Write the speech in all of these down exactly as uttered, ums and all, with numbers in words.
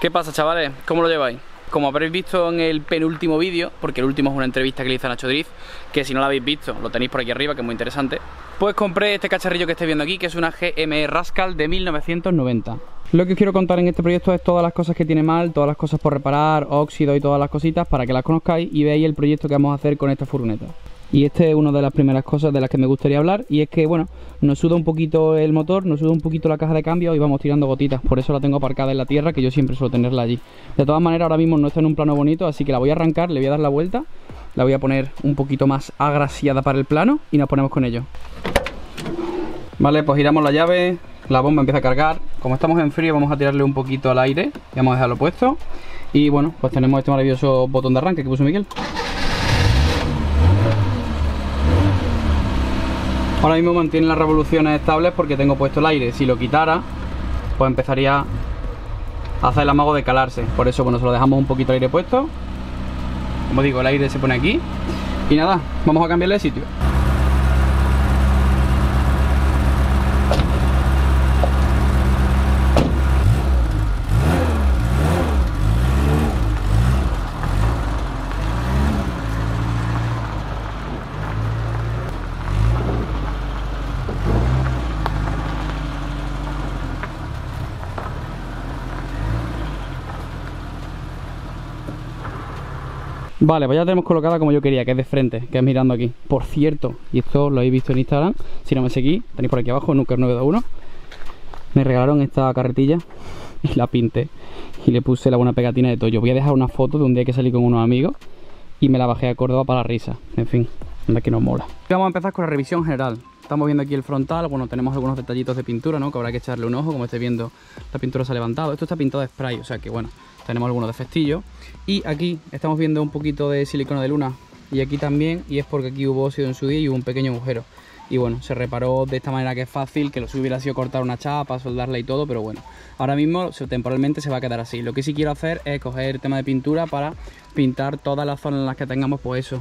¿Qué pasa, chavales? ¿Cómo lo lleváis? Como habréis visto en el penúltimo vídeo, porque el último es una entrevista que le hice a Nacho Drift, que si no la habéis visto, lo tenéis por aquí arriba, que es muy interesante, pues compré este cacharrillo que estáis viendo aquí, que es una G M E Rascal de mil novecientos noventa. Lo que os quiero contar en este proyecto es todas las cosas que tiene mal, todas las cosas por reparar, óxido y todas las cositas, para que las conozcáis y veáis el proyecto que vamos a hacer con esta furgoneta. Y esta es una de las primeras cosas de las que me gustaría hablar, y es que, bueno, nos suda un poquito el motor, nos suda un poquito la caja de cambio y vamos tirando gotitas, por eso la tengo aparcada en la tierra, que yo siempre suelo tenerla allí. De todas maneras, ahora mismo no está en un plano bonito, así que la voy a arrancar, le voy a dar la vuelta, la voy a poner un poquito más agraciada para el plano y nos ponemos con ello. Vale, pues giramos la llave, la bomba empieza a cargar. Como estamos en frío, vamos a tirarle un poquito al aire y vamos a dejarlo puesto. Y bueno, pues tenemos este maravilloso botón de arranque que puso Miguel. Ahora mismo mantiene las revoluciones estables porque tengo puesto el aire. Si lo quitara, pues empezaría a hacer el amago de calarse. Por eso, bueno, se lo dejamos un poquito el aire puesto. Como digo, el aire se pone aquí. Y nada, vamos a cambiarle de sitio. Vale, pues ya la tenemos colocada como yo quería, que es de frente, que es mirando aquí. Por cierto, y esto lo habéis visto en Instagram, si no me seguís, tenéis por aquí abajo, Nuker nueve dos uno. Me regalaron esta carretilla y la pinté y le puse la buena pegatina de Toyo. Voy a dejar una foto de un día que salí con unos amigos y me la bajé a Córdoba para la risa. En fin, anda que nos mola. Vamos a empezar con la revisión general. Estamos viendo aquí el frontal, bueno, tenemos algunos detallitos de pintura, ¿no? Que habrá que echarle un ojo, como estáis viendo, la pintura se ha levantado. Esto está pintado de spray, o sea que, bueno, tenemos algunos defectillos. Y aquí estamos viendo un poquito de silicona de luna. Y aquí también, y es porque aquí hubo óxido en su día y hubo un pequeño agujero. Y bueno, se reparó de esta manera que es fácil, que lo suyo hubiera sido cortar una chapa, soldarla y todo, pero bueno. Ahora mismo, temporalmente se va a quedar así. Lo que sí quiero hacer es coger el tema de pintura para pintar todas las zonas en las que tengamos, pues eso.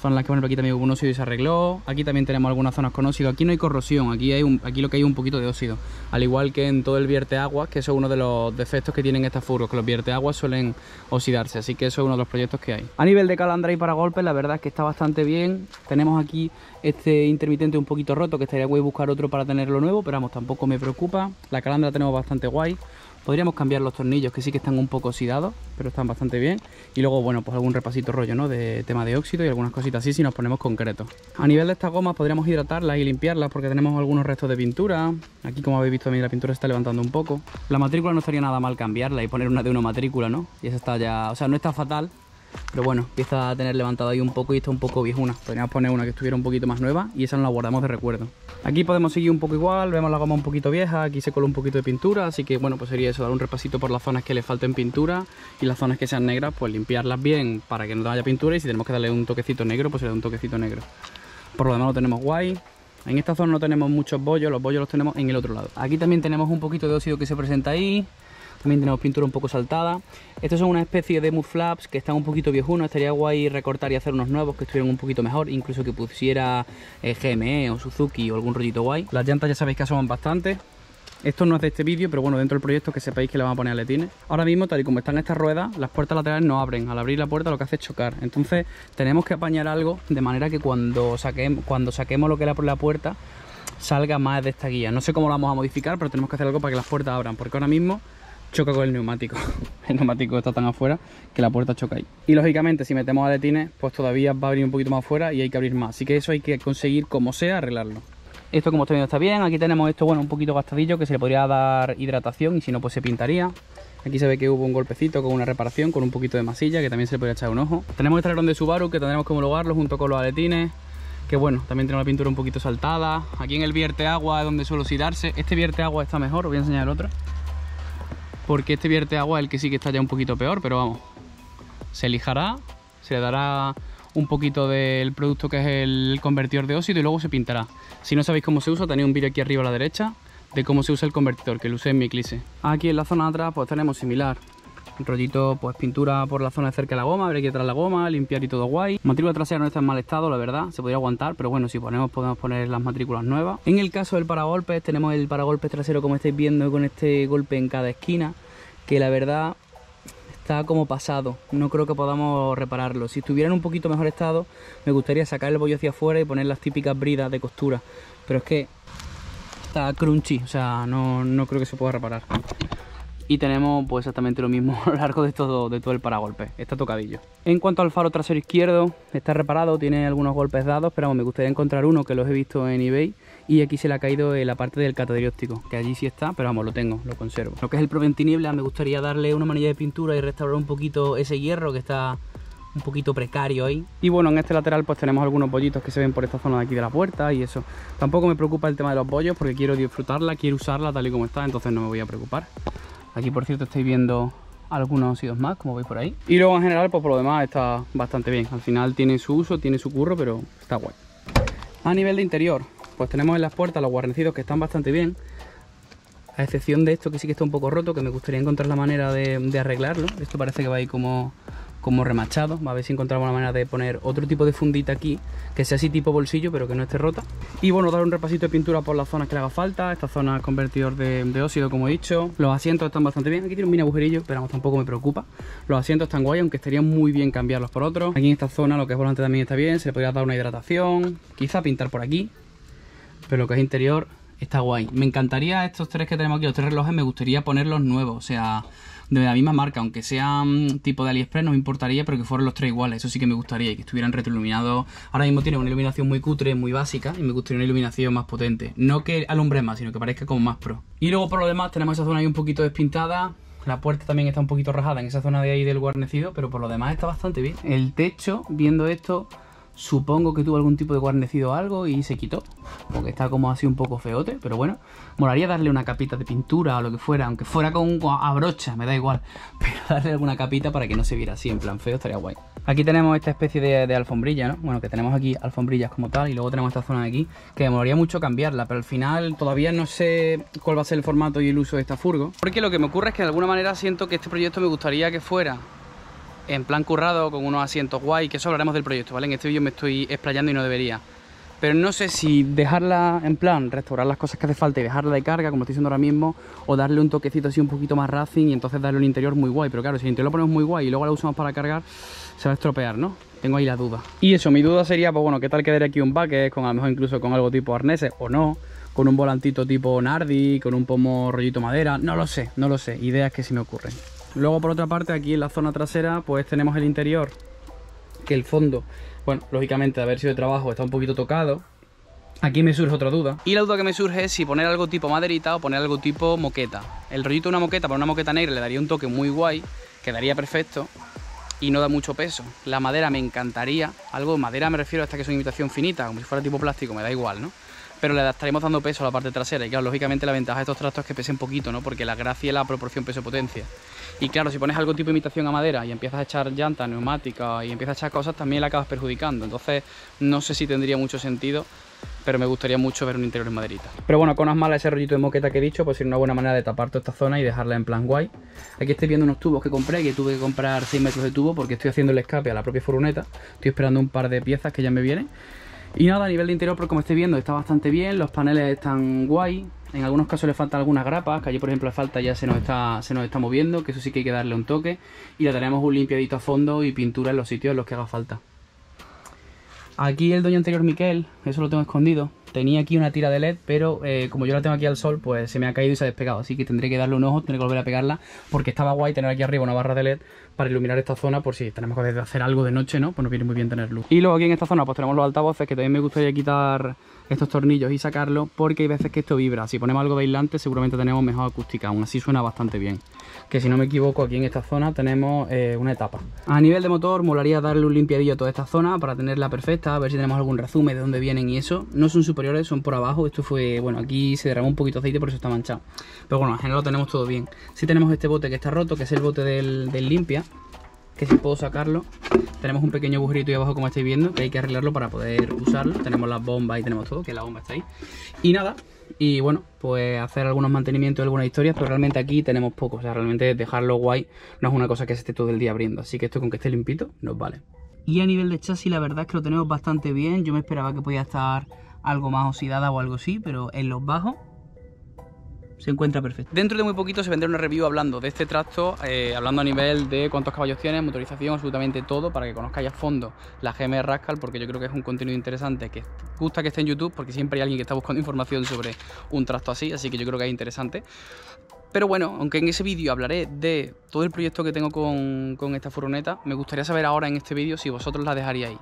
Son las que, por ejemplo, aquí también hubo un óxido y se arregló. Aquí también tenemos algunas zonas con óxido. Aquí no hay corrosión, aquí hay un, aquí lo que hay es un poquito de óxido. Al igual que en todo el vierteaguas, que eso es uno de los defectos que tienen estas furgos, que los vierteaguas suelen oxidarse, así que eso es uno de los proyectos que hay. A nivel de calandra y para golpes, la verdad es que está bastante bien. Tenemos aquí este intermitente un poquito roto, que estaría guay buscar otro para tenerlo nuevo, pero vamos, tampoco me preocupa. La calandra la tenemos bastante guay. Podríamos cambiar los tornillos, que sí que están un poco oxidados, pero están bastante bien. Y luego, bueno, pues algún repasito rollo, ¿no? De tema de óxido y algunas cositas así, si nos ponemos concretos. A nivel de estas gomas podríamos hidratarlas y limpiarlas porque tenemos algunos restos de pintura. Aquí, como habéis visto, a mí la pintura se está levantando un poco. La matrícula no estaría nada mal cambiarla y poner una de una matrícula, ¿no? Y esa está ya... O sea, no está fatal, pero bueno, empieza a tener levantado ahí un poco y está un poco viejuna. Podríamos poner una que estuviera un poquito más nueva y esa nos la guardamos de recuerdo. Aquí podemos seguir un poco igual, vemos la goma un poquito vieja, aquí se coló un poquito de pintura, así que bueno, pues sería eso, dar un repasito por las zonas que le falten pintura y las zonas que sean negras, pues limpiarlas bien para que no haya pintura y si tenemos que darle un toquecito negro, pues se le da un toquecito negro. Por lo demás lo tenemos guay. En esta zona no tenemos muchos bollos, los bollos los tenemos en el otro lado. Aquí también tenemos un poquito de óxido que se presenta ahí. También tenemos pintura un poco saltada. Estos son una especie de mudflaps que están un poquito viejunos. Estaría guay recortar y hacer unos nuevos que estuvieran un poquito mejor. Incluso que pusiera eh, G M E o Suzuki o algún rollito guay. Las llantas ya sabéis que asoman bastante. Esto no es de este vídeo, pero bueno, dentro del proyecto que sepáis que le van a poner aletines. Ahora mismo, tal y como están estas ruedas, las puertas laterales no abren. Al abrir la puerta lo que hace es chocar. Entonces tenemos que apañar algo de manera que cuando saquemos, cuando saquemos lo que era por la puerta salga más de esta guía. No sé cómo lo vamos a modificar, pero tenemos que hacer algo para que las puertas abran. Porque ahora mismo... choca con el neumático. El neumático está tan afuera que la puerta choca ahí. Y lógicamente si metemos aletines pues todavía va a abrir un poquito más afuera y hay que abrir más. Así que eso hay que conseguir como sea arreglarlo. Esto como estáis viendo está bien. Aquí tenemos esto, bueno, un poquito gastadillo que se le podría dar hidratación y si no pues se pintaría. Aquí se ve que hubo un golpecito con una reparación, con un poquito de masilla que también se le podría echar un ojo. Tenemos el alerón de Subaru que tendremos que homologarlo junto con los aletines. Que bueno, también tenemos la pintura un poquito saltada. Aquí en el vierteagua es donde suele oxidarse. Este vierteagua está mejor, os voy a enseñar el otro. Porque este vierteagua es el que sí que está ya un poquito peor, pero vamos, se lijará, se le dará un poquito del producto que es el convertidor de óxido y luego se pintará. Si no sabéis cómo se usa, tenéis un vídeo aquí arriba a la derecha de cómo se usa el convertidor, que lo usé en mi Eclipse. Aquí en la zona de atrás pues tenemos similar, un rollito pues pintura por la zona de cerca de la goma, habrá que traer la goma, limpiar y todo guay. Matrícula trasera no está en mal estado, la verdad, se podría aguantar, pero bueno, si ponemos podemos poner las matrículas nuevas. En el caso del paragolpes, tenemos el paragolpes trasero como estáis viendo con este golpe en cada esquina, que la verdad está como pasado, no creo que podamos repararlo. Si estuviera en un poquito mejor estado, me gustaría sacar el bollo hacia afuera y poner las típicas bridas de costura, pero es que está crunchy, o sea, no, no creo que se pueda reparar. Y tenemos pues exactamente lo mismo a lo largo de todo, de todo el paragolpe, está tocadillo. En cuanto al faro trasero izquierdo, está reparado, tiene algunos golpes dados, pero me gustaría encontrar uno que los he visto en eBay. Y aquí se le ha caído la parte del catadióptico, que allí sí está, pero vamos, lo tengo, lo conservo. Lo que es el proventiniebla, me gustaría darle una manilla de pintura y restaurar un poquito ese hierro que está un poquito precario ahí. Y bueno, en este lateral pues tenemos algunos bollitos que se ven por esta zona de aquí de la puerta y eso. Tampoco me preocupa el tema de los bollos porque quiero disfrutarla, quiero usarla tal y como está, entonces no me voy a preocupar. Aquí por cierto estáis viendo algunos óxidos más, como veis por ahí. Y luego en general pues por lo demás está bastante bien. Al final tiene su uso, tiene su curro, pero está guay. A nivel de interior, pues tenemos en las puertas los guarnecidos que están bastante bien. A excepción de esto que sí que está un poco roto, que me gustaría encontrar la manera de, de arreglarlo. Esto parece que va a ir como, como remachado. A ver si encontramos la manera de poner otro tipo de fundita aquí, que sea así tipo bolsillo, pero que no esté rota. Y bueno, dar un repasito de pintura por las zonas que le haga falta. Esta zona es convertidor de, de óxido, como he dicho. Los asientos están bastante bien. Aquí tiene un mini agujerillo, pero tampoco me preocupa. Los asientos están guay, aunque estaría muy bien cambiarlos por otros. Aquí en esta zona lo que es volante también está bien. Se le podría dar una hidratación, quizá pintar por aquí. Pero lo que es interior está guay. Me encantaría estos tres que tenemos aquí, los tres relojes, me gustaría ponerlos nuevos, o sea, de la misma marca, aunque sean tipo de AliExpress, no me importaría, pero que fueran los tres iguales, eso sí que me gustaría, y que estuvieran retroiluminados. Ahora mismo tiene una iluminación muy cutre, muy básica, y me gustaría una iluminación más potente. No que alumbre más, sino que parezca como más pro. Y luego por lo demás tenemos esa zona ahí un poquito despintada. La puerta también está un poquito rajada en esa zona de ahí del guarnecido, pero por lo demás está bastante bien. El techo, viendo esto, supongo que tuvo algún tipo de guarnecido o algo y se quitó, porque está como así un poco feote, pero bueno, molaría darle una capita de pintura o lo que fuera, aunque fuera con a brocha, me da igual, pero darle alguna capita para que no se viera así en plan feo, estaría guay. Aquí tenemos esta especie de, de alfombrilla, ¿no? Bueno, que tenemos aquí alfombrillas como tal, y luego tenemos esta zona de aquí, que me molaría mucho cambiarla, pero al final todavía no sé cuál va a ser el formato y el uso de esta furgo, porque lo que me ocurre es que de alguna manera siento que este proyecto me gustaría que fuera en plan currado, con unos asientos guay, que eso hablaremos del proyecto, ¿vale? En este vídeo me estoy explayando y no debería. Pero no sé si dejarla en plan, restaurar las cosas que hace falta y dejarla de carga, como estoy diciendo ahora mismo, o darle un toquecito así un poquito más racing y entonces darle un interior muy guay. Pero claro, si el interior lo ponemos muy guay y luego lo usamos para cargar, se va a estropear, ¿no? Tengo ahí la duda. Y eso, mi duda sería, pues bueno, ¿qué tal quedaría aquí un baque? Con a lo mejor incluso con algo tipo arneses o no, con un volantito tipo Nardi, con un pomo rollito madera, no lo sé, no lo sé, ideas que se me ocurren. Luego por otra parte, aquí en la zona trasera pues tenemos el interior, que el fondo, bueno, lógicamente de haber sido de trabajo está un poquito tocado. Aquí me surge otra duda, y la duda que me surge es si poner algo tipo maderita o poner algo tipo moqueta. El rollito de una moqueta, para una moqueta negra le daría un toque muy guay, quedaría perfecto y no da mucho peso. La madera me encantaría, algo de madera me refiero hasta que es una imitación finita, como si fuera tipo plástico, me da igual, ¿no? Pero le estaremos dando peso a la parte trasera y claro, lógicamente la ventaja de estos trastos es que pesen poquito, ¿no? Porque la gracia es la proporción peso-potencia. Y claro, si pones algo tipo imitación a madera y empiezas a echar llantas, neumáticas y empiezas a echar cosas, también la acabas perjudicando. Entonces no sé si tendría mucho sentido, pero me gustaría mucho ver un interior en maderita. Pero bueno, con las malas ese rollito de moqueta que he dicho, pues sería una buena manera de tapar toda esta zona y dejarla en plan guay. Aquí estoy viendo unos tubos que compré, que tuve que comprar seis metros de tubo porque estoy haciendo el escape a la propia furgoneta. Estoy esperando un par de piezas que ya me vienen. Y nada, a nivel de interior, como estáis viendo, está bastante bien, los paneles están guay. En algunos casos le faltan algunas grapas, que allí por ejemplo la falta ya se nos está se nos está moviendo, que eso sí que hay que darle un toque. Y le tenemos un limpiadito a fondo y pintura en los sitios en los que haga falta. Aquí el dueño anterior, Miquel, eso lo tengo escondido. Tenía aquí una tira de LED, pero eh, como yo la tengo aquí al sol, pues se me ha caído y se ha despegado. Así que tendré que darle un ojo, tendré que volver a pegarla, porque estaba guay tener aquí arriba una barra de LED para iluminar esta zona, por si tenemos que hacer algo de noche, ¿no? Pues nos viene muy bien tener luz. Y luego aquí en esta zona pues tenemos los altavoces, que también me gustaría quitar estos tornillos y sacarlos, porque hay veces que esto vibra. Si ponemos algo de aislante seguramente tenemos mejor acústica, aún así suena bastante bien. Que si no me equivoco, aquí en esta zona tenemos eh, una etapa. A nivel de motor, molaría darle un limpiadillo a toda esta zona para tenerla perfecta, a ver si tenemos algún resumen de dónde vienen y eso. No son superiores, son por abajo. Esto fue, bueno, aquí se derramó un poquito de aceite, por eso está manchado. Pero bueno, en general lo tenemos todo bien. Sí tenemos este bote que está roto, que es el bote del, del limpia, que si puedo sacarlo. Tenemos un pequeño agujerito ahí abajo, como estáis viendo, que hay que arreglarlo para poder usarlo. Tenemos las bombas y tenemos todo, que la bomba está ahí. Y nada, y bueno, pues hacer algunos mantenimientos, algunas historias, pero realmente aquí tenemos poco. O sea, realmente dejarlo guay no es una cosa que se esté todo el día abriendo. Así que esto, con que esté limpito, nos vale. Y a nivel de chasis, la verdad es que lo tenemos bastante bien. Yo me esperaba que podía estar algo más oxidada o algo así, pero en los bajos se encuentra perfecto. Dentro de muy poquito se vendrá una review hablando de este tracto, eh, hablando a nivel de cuántos caballos tiene, motorización, absolutamente todo, para que conozcáis a fondo la G M E Rascal, porque yo creo que es un contenido interesante que gusta que esté en YouTube, porque siempre hay alguien que está buscando información sobre un tracto así, así que yo creo que es interesante. Pero bueno, aunque en ese vídeo hablaré de todo el proyecto que tengo con, con esta furgoneta, me gustaría saber ahora en este vídeo si vosotros la dejaríais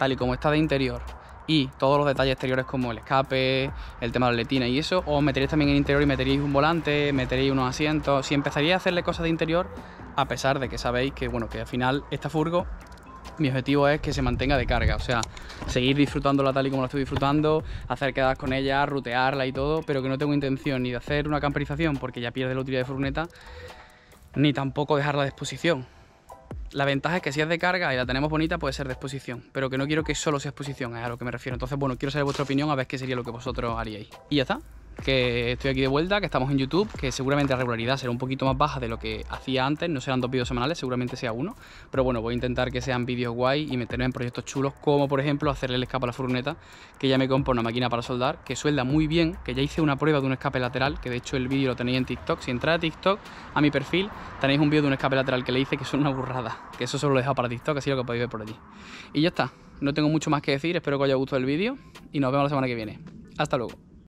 tal y como está de interior, y todos los detalles exteriores como el escape, el tema de la letina y eso, o meteréis también el interior y meteréis un volante, meteréis unos asientos, si empezaría a hacerle cosas de interior, a pesar de que sabéis que, bueno, que al final esta furgo, mi objetivo es que se mantenga de carga, o sea, seguir disfrutándola tal y como la estoy disfrutando, hacer quedadas con ella, rutearla y todo, pero que no tengo intención ni de hacer una camperización porque ya pierde la utilidad de furgoneta, ni tampoco dejarla de exposición. La ventaja es que si es de carga y la tenemos bonita puede ser de exposición, pero que no quiero que solo sea exposición, es a lo que me refiero. Entonces, bueno, quiero saber vuestra opinión, a ver qué sería lo que vosotros haríais. Y ya está, que estoy aquí de vuelta, que estamos en YouTube, que seguramente la regularidad será un poquito más baja de lo que hacía antes, no serán dos vídeos semanales, seguramente sea uno, pero bueno, voy a intentar que sean vídeos guay y meterme en proyectos chulos, como por ejemplo hacerle el escape a la furgoneta, que ya me compro una máquina para soldar, que suelda muy bien, que ya hice una prueba de un escape lateral, que de hecho el vídeo lo tenéis en TikTok, si entráis a TikTok, a mi perfil, tenéis un vídeo de un escape lateral que le hice, que son una burrada, que eso solo lo he dejado para TikTok, así lo que podéis ver por allí. Y ya está, no tengo mucho más que decir, espero que os haya gustado el vídeo y nos vemos la semana que viene. Hasta luego.